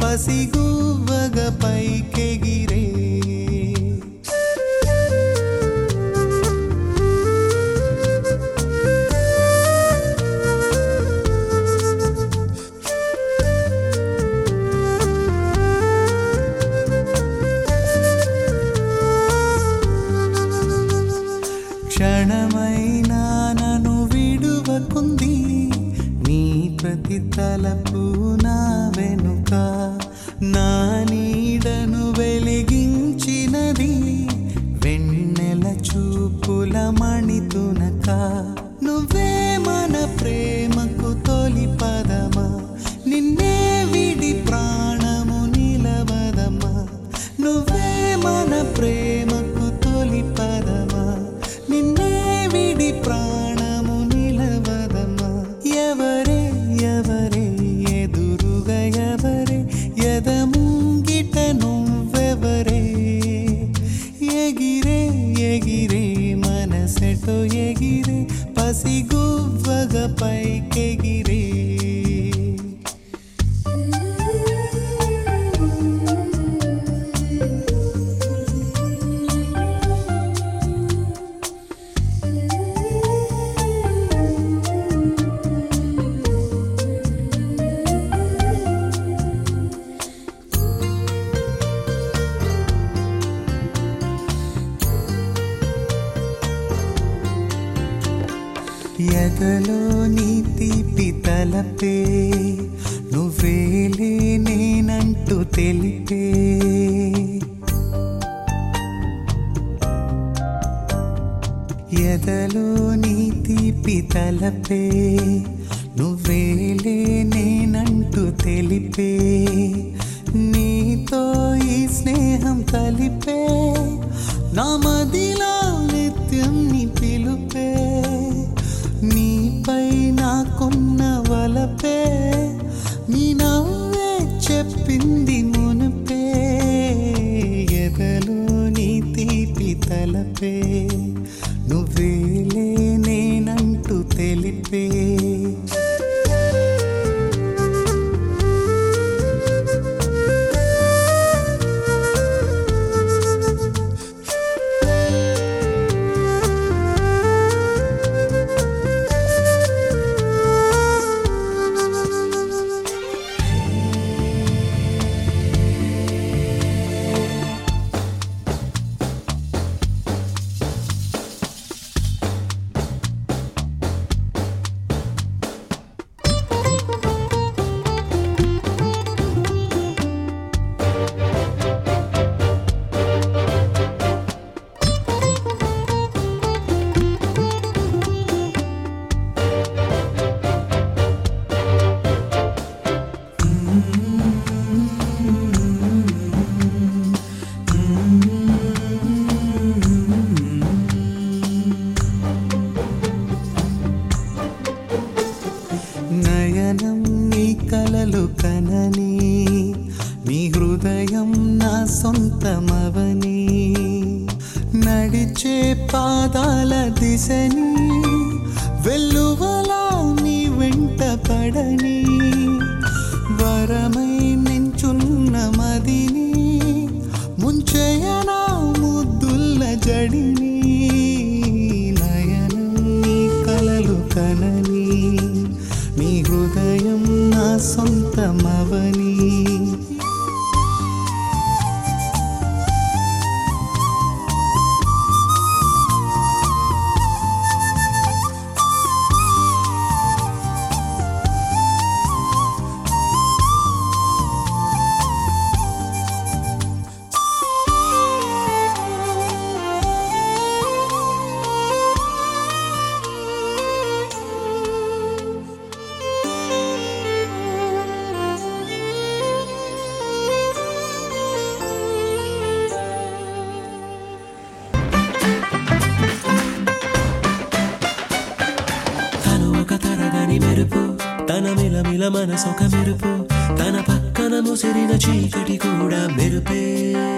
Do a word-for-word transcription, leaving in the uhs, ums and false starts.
పసిగువ్వగ పైకెగిరే క్షణమైనా నన్ను విడువకుంది నీ ప్రతి తలపు నా వెనుక నా నీడను వెలిగించినది వెన్నెల చూపుల మణితునక నువ్వే మన ప్రేమకు తొలి పదమా నిన్నే విడి ప్రాణము నిలవదమా నువ్వే మన ప్రేమకు తొలి పదమా నిన్నే విడి ప్రాణము నిలవదమా ఎవరే ఎవరే ఎదురుగా ఎవరే ఎదముంగిట నువ్వెవరే ఎగిరే ఎగిరే మనసెటో ఎగిరే పసిగువ్వగ పైకెగిరే ఎదలో నీ తీపి తలపే నువ్వేలే నేనంటూ తెలిపే ఎదలో నీ తీపి తలపే నువ్వేలే నేనంటూ తెలిపే నీతో ఈ స్నేహం కలిపే నా మదిలో నిత్యం నీ పిలుపే నీపై నాకున్న వలపే నీ నవ్వే చెప్పింది మునుపే ఎదలో నీ తీపి తలపే నువ్వేలే నేనంటూ తెలిపే కలలు కనని నీ హృదయం నా సొంతమవని నడిచే పాదాల దిశని వెల్లువలా నీ వెంట పడని వరమై నించున్న మదిని ముంచయనా ముద్దుల జడిని నయనం నీ కలలు కనని నీ హృదయం నా సొంతమవని తన మిలమిల మనసొక మెరుపు తన పక్కన ముసిరిన చీకటి కూడా మెరుపే.